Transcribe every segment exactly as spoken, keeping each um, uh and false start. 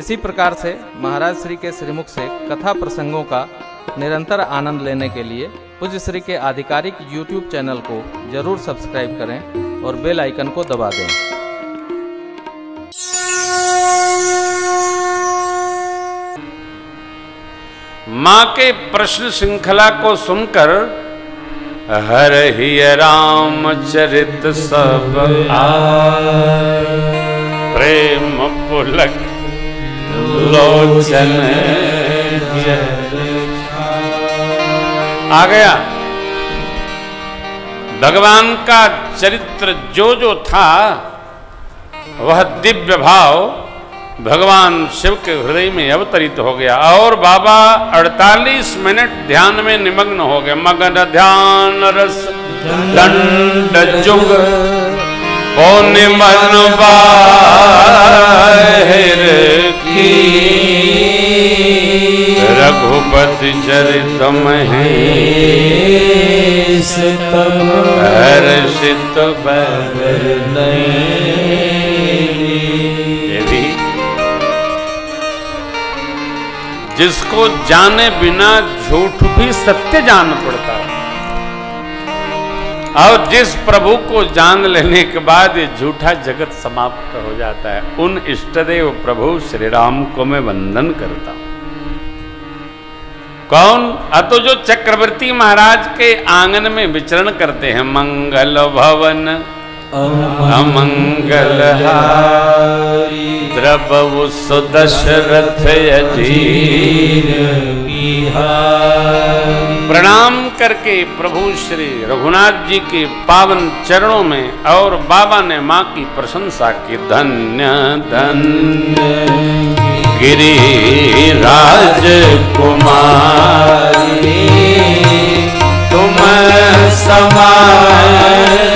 इसी प्रकार से महाराज श्री के श्रीमुख से कथा प्रसंगों का निरंतर आनंद लेने के लिए पूज्य श्री के आधिकारिक यूट्यूब चैनल को जरूर सब्सक्राइब करें और बेल आइकन को दबा दें। माँ के प्रश्न श्रृंखला को सुनकर हर ही रामचरित सब आए, प्रेम पुलक लोचन आ गया। भगवान का चरित्र जो जो था वह दिव्य भाव भगवान शिव के हृदय में अवतरित हो गया और बाबा अड़तालीस मिनट ध्यान में निमग्न हो गए। मगन ध्यान रस दंड जुग मन बाहिर की, रघुपति चरितमहेश हर्षित बरनैं। जिसको जाने बिना झूठ भी सत्य जान पड़ता है और जिस प्रभु को जान लेने के बाद ये झूठा जगत समाप्त हो जाता है, उन इष्टदेव प्रभु श्री राम को मैं वंदन करता हूं। कौन? अतो जो चक्रवर्ती महाराज के आंगन में विचरण करते हैं। मंगल भवन अमंगल हारी, द्रववु सुदशरथ अधीर बिहारी। प्रणाम करके प्रभु श्री रघुनाथ जी के पावन चरणों में और बाबा ने माँ की प्रशंसा की। धन्य धन्य गिरिराज कुमारी, तुम समान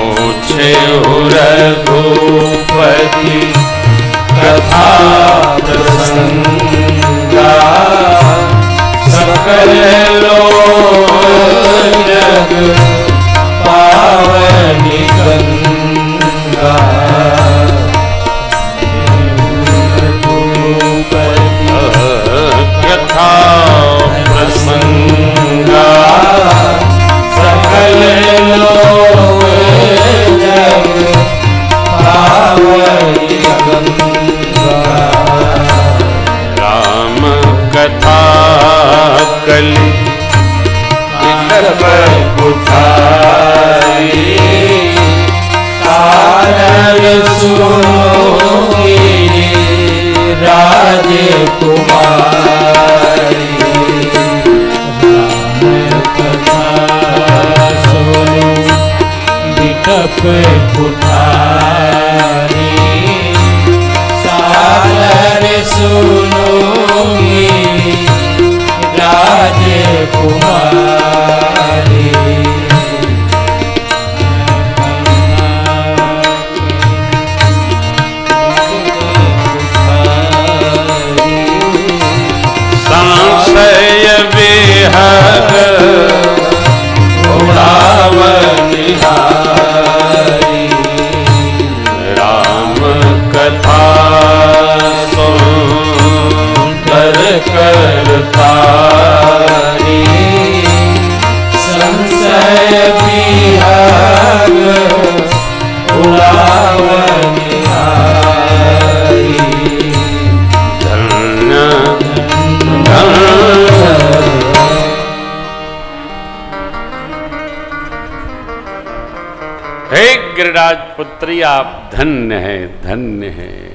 पूछे रघुपति कथा प्रसंगा, सकल लोक पावनि गंगा। रघुपति कथा प्रसंग राम कथा कली कुठारी, सारन सुनोगी राजकुमारी। कुठारी सार सुनोगी राजकुमारी। संशय विहग उड़ावनिहारी, करतारी संशय विहग उड़ावनिहारी। धन्य धन्य हे गिरिराज पुत्री, आप धन्य हैं, धन्य हैं,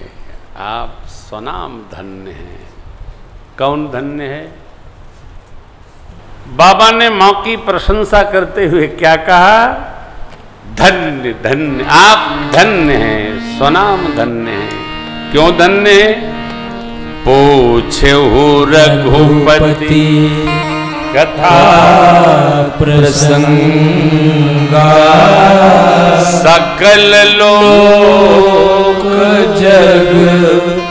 आप स्वनाम धन्य हैं। कौन धन्य है? बाबा ने माँ की प्रशंसा करते हुए क्या कहा? धन्य धन्य, आप धन्य हैं, स्वनाम धन्य हैं। क्यों धन्य है? पूछे हो रघुपति कथा प्रसंगा, सकल लोक जग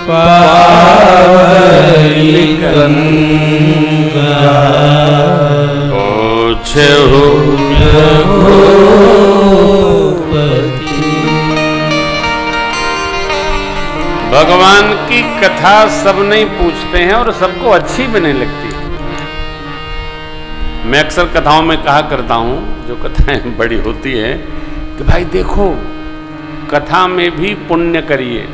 पावनि गंगा। पूछे रघुपति भगवान की कथा सब नहीं पूछते हैं और सबको अच्छी भी नहीं लगती। मैं अक्सर कथाओं में कहा करता हूँ, जो कथाएं बड़ी होती है, कि भाई देखो कथा में भी पुण्य करिए।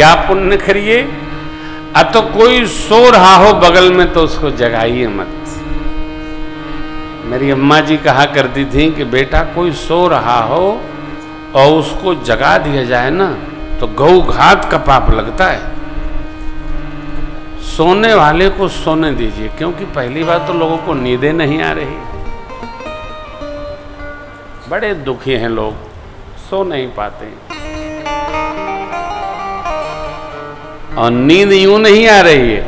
क्या पुण्य करिए? अब तो कोई सो रहा हो बगल में तो उसको जगाइए मत। मेरी अम्मा जी कहा करती थी कि बेटा कोई सो रहा हो और उसको जगा दिया जाए ना तो गऊ घात का पाप लगता है। सोने वाले को सोने दीजिए, क्योंकि पहली बार तो लोगों को नींदें नहीं आ रही, बड़े दुखी हैं लोग, सो नहीं पाते। और नींद यूं नहीं आ रही है।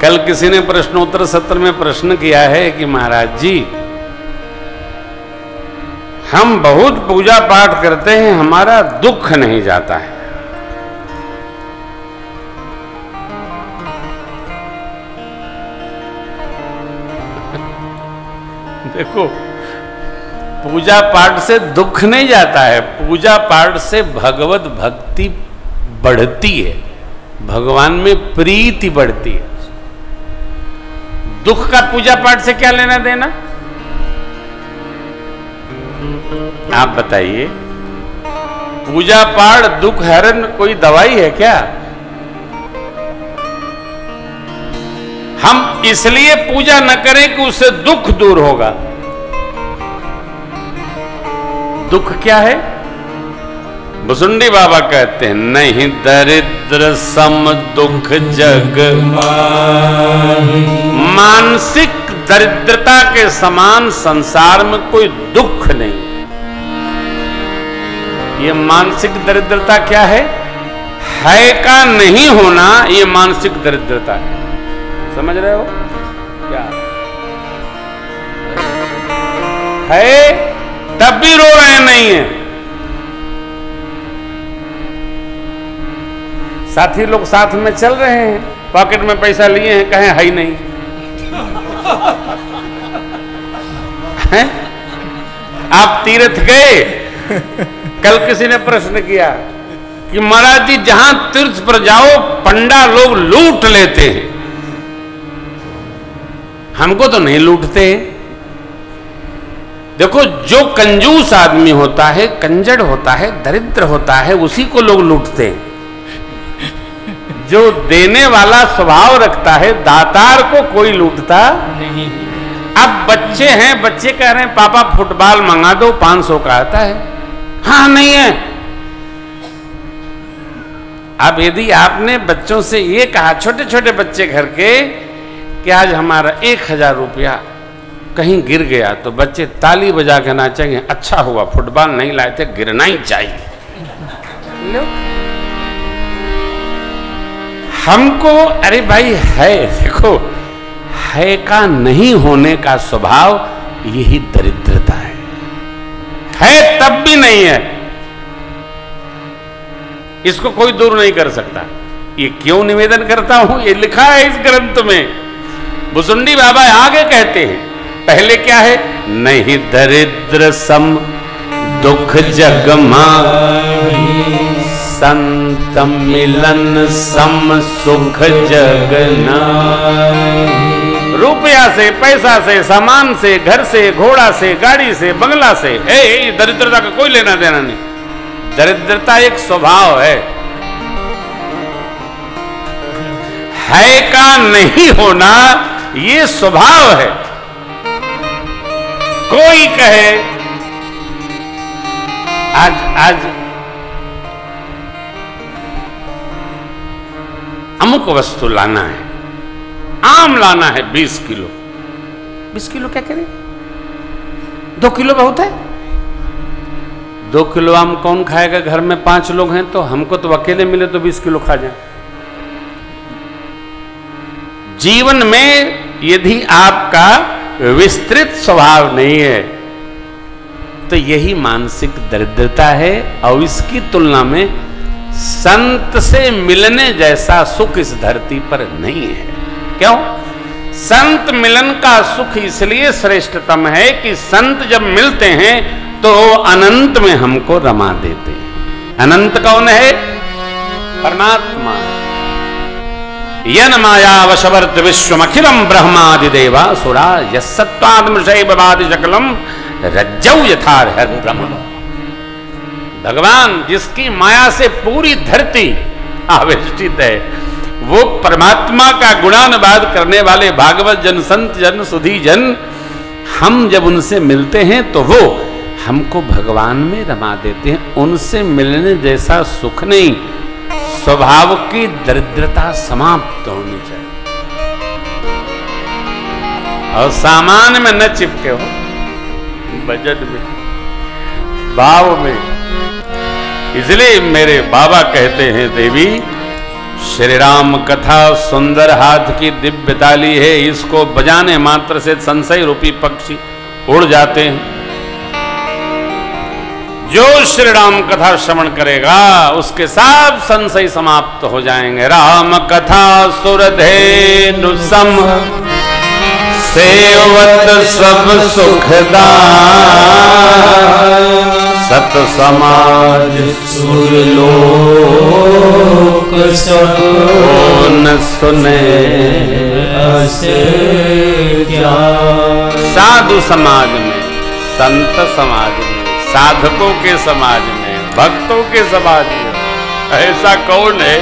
कल किसी ने प्रश्नोत्तर सत्र में प्रश्न किया है कि महाराज जी हम बहुत पूजा पाठ करते हैं, हमारा दुख नहीं जाता है। देखो पूजा पाठ से दुख नहीं जाता है, पूजा पाठ से भगवत भक्ति बढ़ती है, भगवान में प्रीति बढ़ती है। दुख का पूजा पाठ से क्या लेना देना? आप बताइए, पूजा पाठ दुख हरण कोई दवाई है क्या? हम इसलिए पूजा न करें कि उससे दुख दूर होगा। दुख क्या है? भुसुंडी बाबा कहते हैं, नहीं दरिद्र सम दुख जग माही, मानसिक दरिद्रता के समान संसार में कोई दुख नहीं। ये मानसिक दरिद्रता क्या है? है का नहीं होना, ये मानसिक दरिद्रता है। समझ रहे हो क्या है? तब भी रो रहे नहीं है। साथी लोग साथ में चल रहे हैं, पॉकेट में पैसा लिए हैं, कहें है ही नहीं है? आप तीर्थ गए? कल किसी ने प्रश्न किया कि महाराज जी जहां तीर्थ पर जाओ पंडा लोग लूट लेते हैं, हमको तो नहीं लूटते। देखो जो कंजूस आदमी होता है, कंजड़ होता है, दरिद्र होता है, उसी को लोग लूटते हैं। जो देने वाला स्वभाव रखता है, दातार को कोई लूटता नहीं। अब बच्चे हैं, बच्चे कह रहे हैं पापा फुटबॉल मंगा दो, पांच सौ का आता है। हाँ नहीं है। अब यदि आपने बच्चों से ये कहा, छोटे छोटे बच्चे घर के, कि आज हमारा एक हजार रुपया कहीं गिर गया, तो बच्चे ताली बजा के नाचेंगे, अच्छा हुआ फुटबॉल नहीं लाए थे, गिरना ही चाहिए। हमको अरे भाई है, देखो है का नहीं होने का स्वभाव यही दरिद्रता है। है तब भी नहीं है, इसको कोई दूर नहीं कर सकता। ये क्यों निवेदन करता हूं? ये लिखा है इस ग्रंथ में। भुसुंडी बाबा आगे कहते हैं, पहले क्या है? नहीं दरिद्र सम दुख जग माही, संत मिलन सम सुख जग नाही। रुपया से, पैसा से, सामान से, घर से, घोड़ा से, गाड़ी से, बंगला से, ए, ए, दरिद्रता का कोई लेना देना नहीं। दरिद्रता एक स्वभाव है, है का नहीं होना ये स्वभाव है। कोई कहे आज आज अमुक वस्तु लाना है, आम लाना है बीस किलो। बीस किलो क्या करें? दो किलो बहुत है। दो किलो आम कौन खाएगा? घर में पांच लोग हैं तो हमको तो अकेले मिले तो बीस किलो खा जाए। जीवन में यदि आपका विस्तृत स्वभाव नहीं है तो यही मानसिक दरिद्रता है। और इसकी तुलना में संत से मिलने जैसा सुख इस धरती पर नहीं है। क्यों? संत मिलन का सुख इसलिए श्रेष्ठतम है कि संत जब मिलते हैं तो अनंत में हमको रमा देते हैं। अनंत कौन है? परमात्मा। यन मायावशवर्त विश्वमखिलम ब्रह्मादिदेवा सुरा यत्सत्वात्मशैवादि शकलम रज्जौ यथारहर ब्रह्मणो। भगवान जिसकी माया से पूरी धरती आविष्टित है, वो परमात्मा का गुणानुवाद करने वाले भागवत जन, संत जन, सुधी जन, हम जब उनसे मिलते हैं तो वो हमको भगवान में रमा देते हैं। उनसे मिलने जैसा सुख नहीं, स्वभाव की दरिद्रता समाप्त होनी चाहिए। और सामान में न चिपके हो, बजट में, भाव में। इसलिए मेरे बाबा कहते हैं, देवी श्री राम कथा सुंदर हाथ की दिव्य ताली है, इसको बजाने मात्र से संशय रूपी पक्षी उड़ जाते हैं। जो श्री राम कथा श्रवण करेगा उसके सब संशय समाप्त हो जाएंगे। राम कथा सुरधेनु सम सेवत सब सुखदाई, सत समाज सुरलोक सब न सुने ऐसे ज्ञान। साधु समाज में, संत समाज में, साधकों के समाज में, भक्तों के समाज में ऐसा कौन है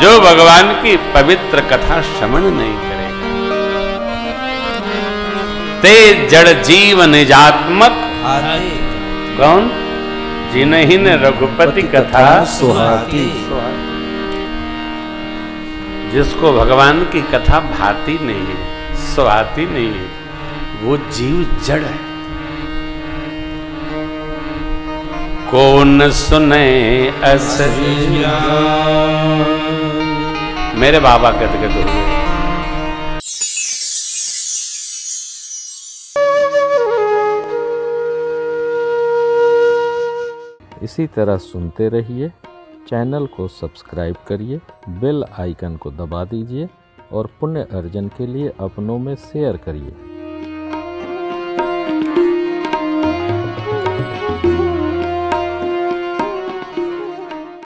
जो भगवान की पवित्र कथा श्रवण नहीं करेगा? ते जड़ जीव निजात्मक कौन जिन्हिन रघुपति कथा सुहाती। जिसको भगवान की कथा भाती नहीं है, सुहाती नहीं है, वो जीव जड़ है। कौन सुने अस ज्ञान, मेरे बाबा कहते कहते इसी तरह सुनते रहिए। चैनल को सब्सक्राइब करिए, बेल आइकन को दबा दीजिए और पुण्य अर्जन के लिए अपनों में शेयर करिए।